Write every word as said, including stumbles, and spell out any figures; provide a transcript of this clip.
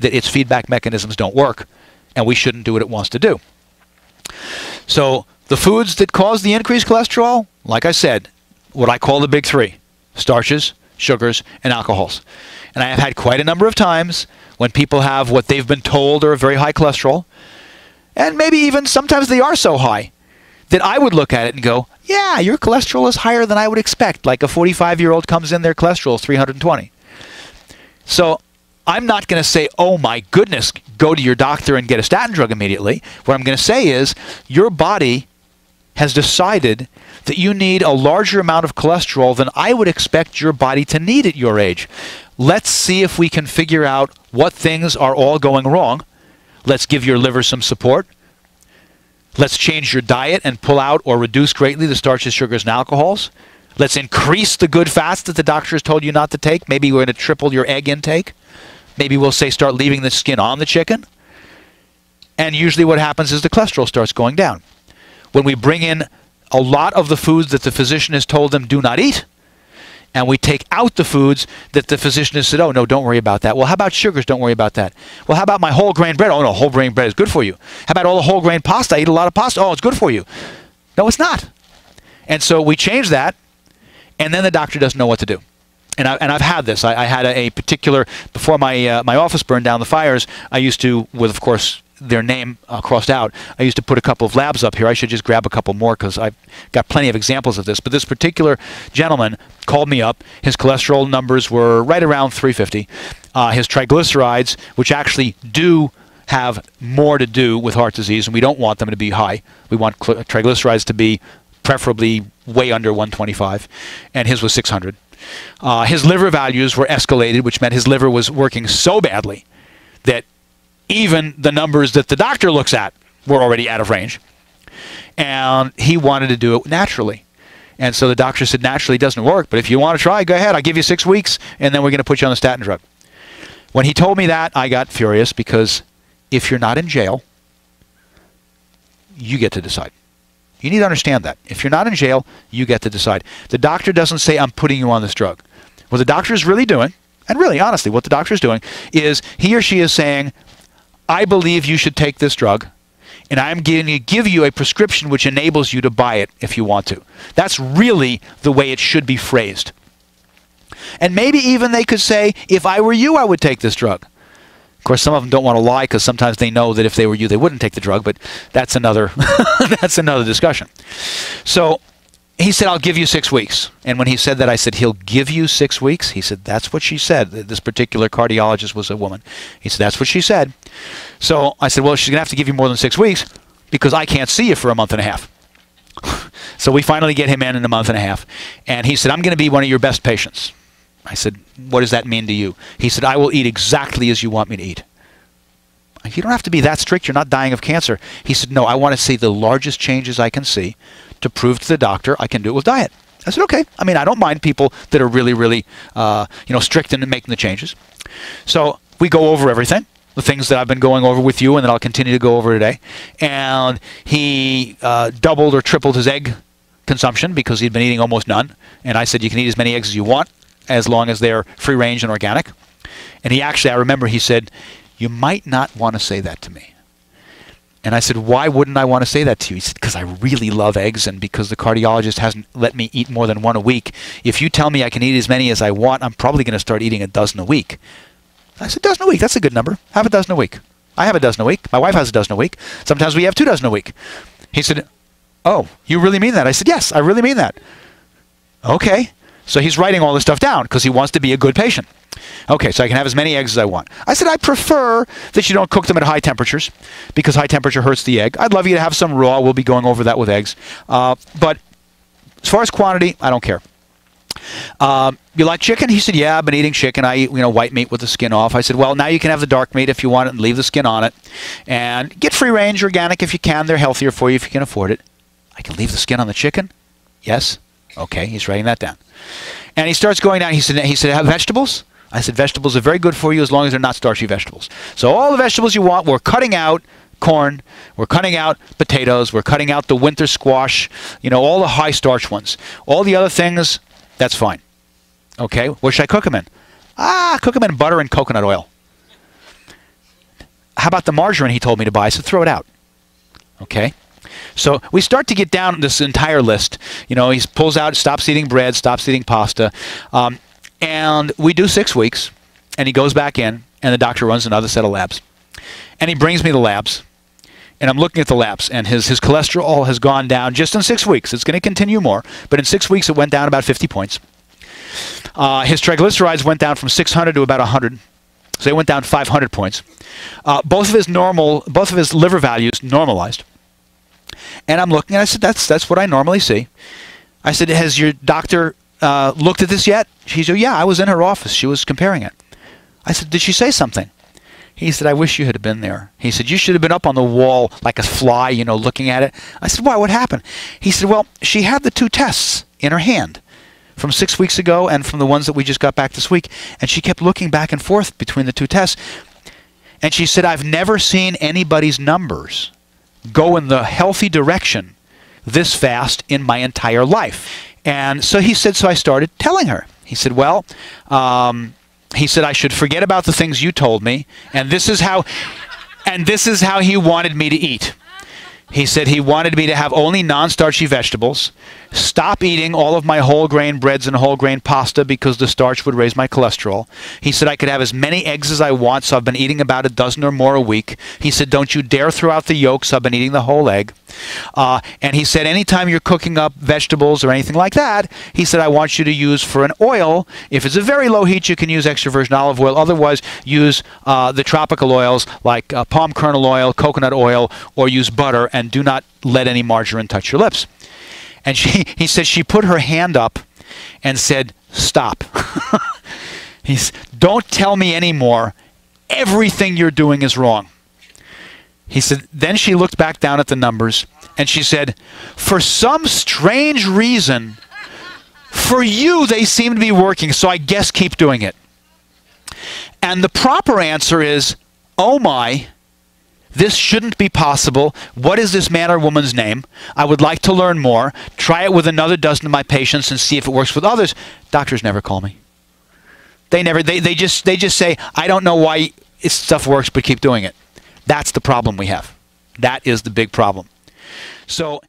that its feedback mechanisms don't work, and we shouldn't do what it wants to do. So the foods that cause the increased cholesterol, like I said, what I call the big three: starches, sugars, and alcohols. And I have had quite a number of times when people have what they've been told are very high cholesterol, and maybe even sometimes they are so high that I would look at it and go, yeah, your cholesterol is higher than I would expect. Like a forty-five-year-old comes in, their cholesterol is three hundred twenty. So I'm not going to say, oh my goodness, go to your doctor and get a statin drug immediately. What I'm going to say is your body has decided that you need a larger amount of cholesterol than I would expect your body to need at your age. Let's see if we can figure out what things are all going wrong. Let's give your liver some support. Let's change your diet and pull out or reduce greatly the starches, sugars, and alcohols. Let's increase the good fats that the doctor has told you not to take. Maybe we're going to triple your egg intake. Maybe we'll say start leaving the skin on the chicken. And usually what happens is the cholesterol starts going down. When we bring in a lot of the foods that the physician has told them do not eat, and we take out the foods that the physician has said, oh, no, don't worry about that. Well, how about sugars? Don't worry about that. Well, how about my whole grain bread? Oh, no, whole grain bread is good for you. How about all the whole grain pasta? I eat a lot of pasta. Oh, it's good for you. No, it's not. And so we change that, and then the doctor doesn't know what to do. And, I, and I've had this. I, I had a, a particular, before my, uh, my office burned down the fires, I used to, with, of course, their name uh, crossed out, I used to put a couple of labs up here. I should just grab a couple more because I've got plenty of examples of this. But this particular gentleman called me up. His cholesterol numbers were right around three fifty. Uh, his triglycerides, which actually do have more to do with heart disease, and we don't want them to be high. We want triglycerides to be preferably way under one twenty-five, and his was six hundred. Uh, his liver values were escalated, which meant his liver was working so badly that even the numbers that the doctor looks at were already out of range. And he wanted to do it naturally. And so the doctor said, naturally doesn't work, but if you want to try, go ahead. I'll give you six weeks, and then we're going to put you on a statin drug. When he told me that, I got furious because if you're not in jail, you get to decide. You need to understand that. If you're not in jail, you get to decide. The doctor doesn't say, I'm putting you on this drug. What the doctor is really doing, and really, honestly, what the doctor is doing is he or she is saying, I believe you should take this drug, and I'm going to give you a prescription which enables you to buy it if you want to. That's really the way it should be phrased. And maybe even they could say, if I were you, I would take this drug. Of course, some of them don't want to lie because sometimes they know that if they were you, they wouldn't take the drug, but that's another, that's another discussion. So he said, I'll give you six weeks. And when he said that, I said, he'll give you six weeks? He said, that's what she said. This particular cardiologist was a woman. He said, that's what she said. So I said, well, she's going to have to give you more than six weeks because I can't see you for a month and a half. So we finally get him in in a month and a half. And he said, I'm going to be one of your best patients. I said, what does that mean to you? He said, I will eat exactly as you want me to eat. You don't have to be that strict. You're not dying of cancer. He said, no, I want to see the largest changes I can see to prove to the doctor I can do it with diet. I said, okay. I mean, I don't mind people that are really, really, uh, you know, strict in making the changes. So we go over everything, the things that I've been going over with you and that I'll continue to go over today. And he uh, doubled or tripled his egg consumption because he'd been eating almost none. And I said, you can eat as many eggs as you want as long as they're free range and organic. And he actually, I remember he said, you might not want to say that to me. And I said, why wouldn't I want to say that to you? He said, because I really love eggs and because the cardiologist hasn't let me eat more than one a week. If you tell me I can eat as many as I want, I'm probably going to start eating a dozen a week. I said, dozen a week, that's a good number. Have a dozen a week. I have a dozen a week. My wife has a dozen a week. Sometimes we have two dozen a week. He said, oh, you really mean that? I said, yes, I really mean that. Okay. So he's writing all this stuff down because he wants to be a good patient. Okay, so I can have as many eggs as I want. I said, I prefer that you don't cook them at high temperatures because high temperature hurts the egg. I'd love you to have some raw. We'll be going over that with eggs. Uh, but as far as quantity, I don't care. Um, you like chicken? He said, yeah, I've been eating chicken. I eat, you know, white meat with the skin off. I said, well, now you can have the dark meat if you want it and leave the skin on it. And get free range organic if you can. They're healthier for you if you can afford it. I can leave the skin on the chicken? Yes. Okay, he's writing that down. And he starts going down. He said, he said, have vegetables? I said, vegetables are very good for you as long as they're not starchy vegetables. So all the vegetables you want, we're cutting out corn, we're cutting out potatoes, we're cutting out the winter squash, you know, all the high starch ones. All the other things, that's fine. Okay, what should I cook them in? Ah, cook them in butter and coconut oil. how about the margarine he told me to buy? I said, throw it out. Okay? So we start to get down this entire list. You know, he pulls out, stops eating bread, stops eating pasta. Um, and we do six weeks. And he goes back in. And the doctor runs another set of labs. And he brings me the labs. And I'm looking at the labs. And his, his cholesterol has gone down just in six weeks. It's going to continue more. But in six weeks, it went down about fifty points. Uh, his triglycerides went down from six hundred to about one hundred. So they went down five hundred points. Uh, both of his normal, both of his liver values normalized. And I'm looking, and I said, that's, that's what I normally see. I said, has your doctor uh, looked at this yet? She said, yeah, I was in her office. She was comparing it. I said, did she say something? He said, I wish you had been there. He said, you should have been up on the wall like a fly, you know, looking at it. I said, why? What happened? He said, well, she had the two tests in her hand from six weeks ago and from the ones that we just got back this week. And she kept looking back and forth between the two tests. And she said, I've never seen anybody's numbers go in the healthy direction this fast in my entire life. And so he said, so I started telling her. He said, well, um, he said, I should forget about the things you told me. And this is how, and this is how he wanted me to eat. He said he wanted me to have only non-starchy vegetables, stop eating all of my whole grain breads and whole grain pasta because the starch would raise my cholesterol. He said I could have as many eggs as I want, so I've been eating about a dozen or more a week. He said, don't you dare throw out the yolks, I've been eating the whole egg. Uh, and he said, anytime you're cooking up vegetables or anything like that, he said, I want you to use for an oil, if it's a very low heat, you can use extra virgin olive oil. Otherwise, use uh, the tropical oils like uh, palm kernel oil, coconut oil, or use butter. And do not let any margarine touch your lips. And she, he said, she put her hand up and said, stop. He said, don't tell me anymore. Everything you're doing is wrong. He said, then she looked back down at the numbers and she said, for some strange reason, for you, they seem to be working. So I guess keep doing it. And the proper answer is, oh my, this shouldn't be possible. What is this man or woman's name? I would like to learn more. Try it with another dozen of my patients and see if it works with others. Doctors never call me. They never, they, they, just, they just say, I don't know why stuff works, but keep doing it. That's the problem we have. That is the big problem. So...